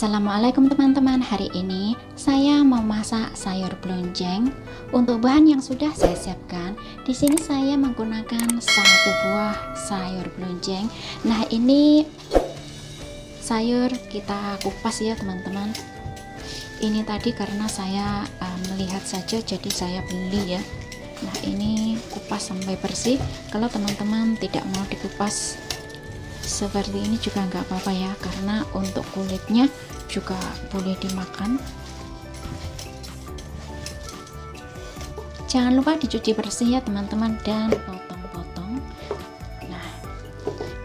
Assalamualaikum teman-teman, hari ini saya mau masak sayur blonceng. Untuk bahan yang sudah saya siapkan, di sini saya menggunakan satu buah sayur blonceng. Nah, ini sayur kita kupas ya teman-teman. Ini tadi karena saya melihat saja, jadi saya beli ya. Nah, ini kupas sampai bersih. Kalau teman-teman tidak mau dikupas seperti ini juga nggak apa-apa ya, karena untuk kulitnya juga boleh dimakan. Jangan lupa dicuci bersih ya teman-teman, dan potong-potong.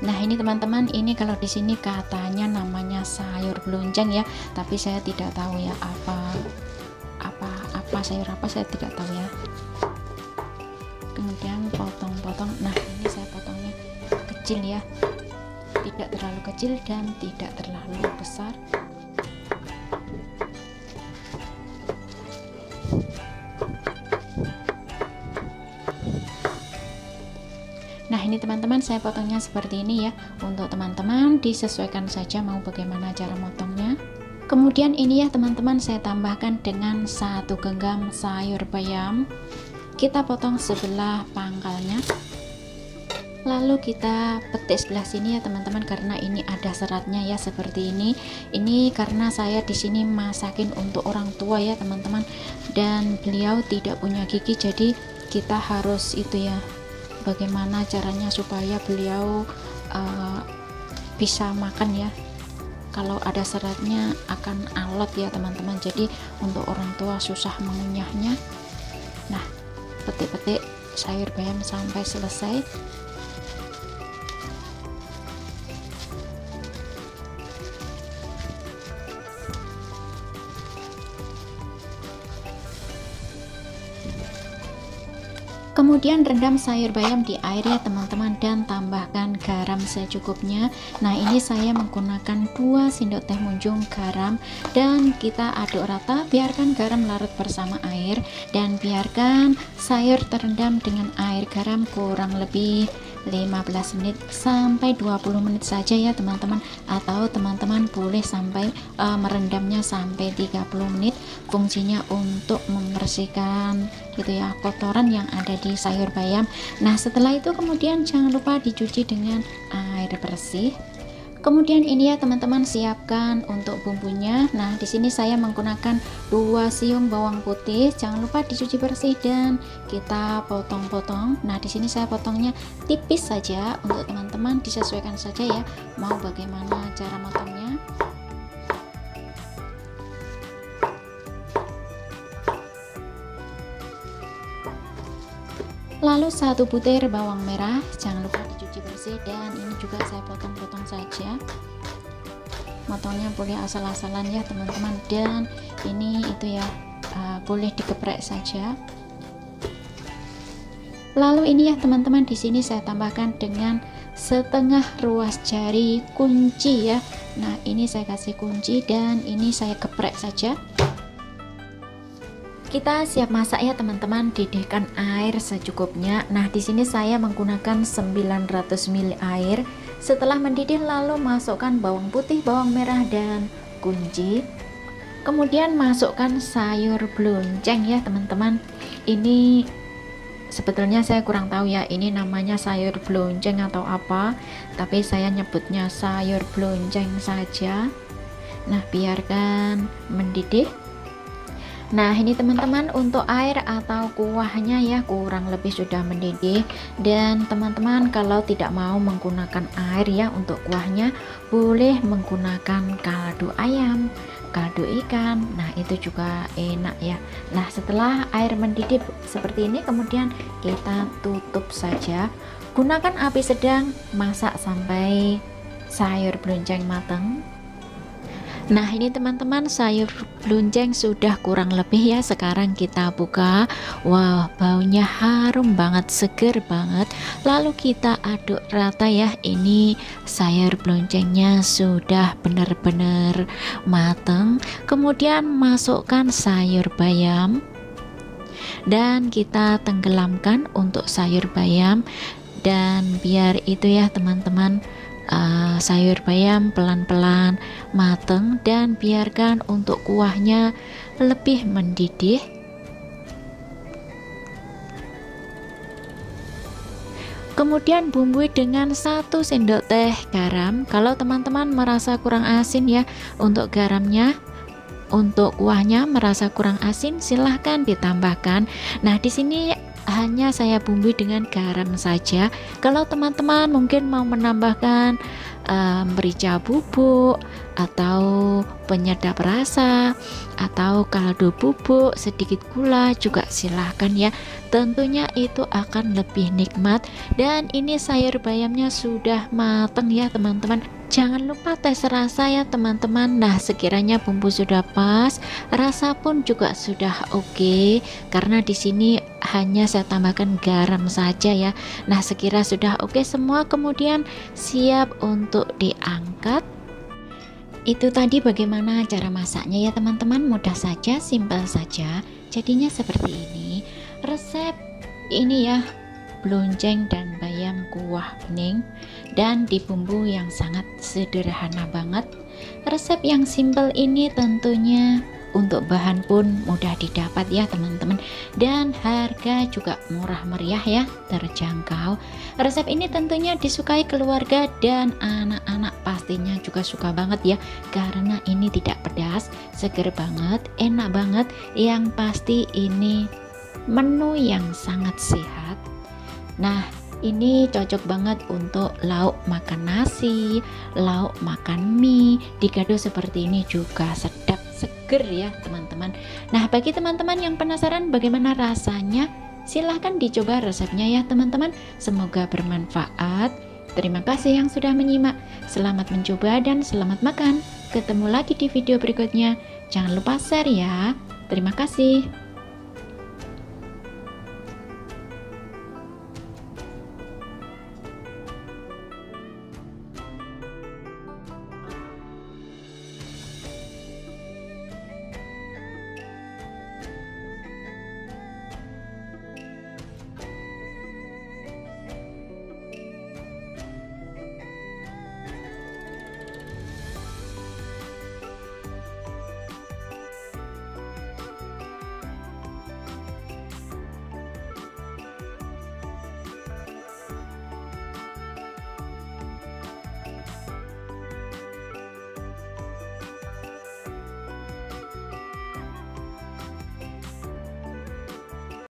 Nah ini teman-teman, ini kalau di sini katanya namanya sayur blonceng ya, tapi saya tidak tahu ya apa sayur apa, saya tidak tahu ya. Kemudian potong-potong. Nah ini saya potongnya kecil ya, tidak terlalu kecil dan tidak terlalu besar. Nah ini teman-teman, saya potongnya seperti ini ya. Untuk teman-teman disesuaikan saja mau bagaimana cara motongnya. Kemudian ini ya teman-teman, saya tambahkan dengan satu genggam sayur bayam. Kita potong sebelah pangkalnya, lalu kita petik sebelah sini ya teman-teman, karena ini ada seratnya ya seperti ini. Ini karena saya di sini masakin untuk orang tua ya teman-teman, dan beliau tidak punya gigi, jadi kita harus itu ya, bagaimana caranya supaya beliau bisa makan ya. Kalau ada seratnya akan alot ya teman-teman, jadi untuk orang tua susah mengunyahnya. Nah, petik-petik sayur bayam sampai selesai. Kemudian rendam sayur bayam di air ya teman-teman, dan tambahkan garam secukupnya. Nah ini saya menggunakan 2 sendok teh munjung garam, dan kita aduk rata. Biarkan garam larut bersama air, dan biarkan sayur terendam dengan air garam kurang lebih 15 menit sampai 20 menit saja ya teman-teman, atau teman-teman boleh sampai merendamnya sampai 30 menit. Fungsinya untuk membersihkan gitu ya kotoran yang ada di sayur bayam. Nah setelah itu kemudian jangan lupa dicuci dengan air bersih. Kemudian ini ya teman-teman, siapkan untuk bumbunya. Nah di sini saya menggunakan 2 siung bawang putih. Jangan lupa dicuci bersih dan kita potong-potong. Nah di sini saya potongnya tipis saja, untuk teman-teman disesuaikan saja ya mau bagaimana cara motongnya. Lalu 1 butir bawang merah, jangan lupa dicuci bersih, dan ini juga saya potong-potong saja. Motongnya boleh asal-asalan ya teman-teman, dan ini itu ya boleh dikeprek saja. Lalu ini ya teman-teman, di sini saya tambahkan dengan setengah ruas jari kunci ya. Nah ini saya kasih kunci, dan ini saya geprek saja. Kita siap masak ya teman-teman, didihkan air secukupnya. Nah di sini saya menggunakan 900 ml air. Setelah mendidih, lalu masukkan bawang putih, bawang merah, dan kunci. Kemudian masukkan sayur blonceng ya teman-teman. Ini sebetulnya saya kurang tahu ya, ini namanya sayur blonceng atau apa, tapi saya nyebutnya sayur blonceng saja. Nah biarkan mendidih. Nah ini teman-teman, untuk air atau kuahnya ya kurang lebih sudah mendidih, dan teman-teman kalau tidak mau menggunakan air ya untuk kuahnya, boleh menggunakan kaldu ayam, kaldu ikan. Nah itu juga enak ya. Nah setelah air mendidih seperti ini, kemudian kita tutup saja. Gunakan api sedang, masak sampai sayur blonceng matang. Nah ini teman-teman, sayur blonceng sudah kurang lebih ya. Sekarang kita buka. Wah, baunya harum banget, seger banget. Lalu kita aduk rata ya. Ini sayur bloncengnya sudah benar-benar matang. Kemudian masukkan sayur bayam, dan kita tenggelamkan untuk sayur bayam. Dan biar itu ya teman-teman sayur bayam pelan-pelan mateng dan biarkan untuk kuahnya lebih mendidih. Kemudian bumbui dengan 1 sendok teh garam. Kalau teman-teman merasa kurang asin ya untuk garamnya, untuk kuahnya merasa kurang asin silahkan ditambahkan. Nah di sini hanya saya bumbui dengan garam saja. Kalau teman-teman mungkin mau menambahkan merica bubuk atau penyedap rasa atau kaldu bubuk, sedikit gula juga silahkan ya, tentunya itu akan lebih nikmat. Dan ini sayur bayamnya sudah mateng ya teman-teman, jangan lupa tes rasa ya teman-teman. Nah sekiranya bumbu sudah pas, rasa pun juga sudah oke, karena di sini hanya saya tambahkan garam saja ya. Nah sekira sudah oke semua, kemudian siap untuk diangkat. Itu tadi bagaimana cara masaknya ya teman-teman, mudah saja, simpel saja, jadinya seperti ini resep ini ya, blonceng dan bayam kuah bening, dan di bumbu yang sangat sederhana banget. Resep yang simpel ini tentunya untuk bahan pun mudah didapat ya teman-teman, dan harga juga murah meriah ya, terjangkau. Resep ini tentunya disukai keluarga dan anak-anak pastinya juga suka banget ya, karena ini tidak pedas, seger banget, enak banget, yang pasti ini menu yang sangat sehat. Nah ini cocok banget untuk lauk makan nasi, lauk makan mie, digado seperti ini juga sedap, seger ya teman-teman. Nah bagi teman-teman yang penasaran bagaimana rasanya, silahkan dicoba resepnya ya teman-teman. Semoga bermanfaat. Terima kasih yang sudah menyimak, selamat mencoba dan selamat makan. Ketemu lagi di video berikutnya, jangan lupa share ya. Terima kasih.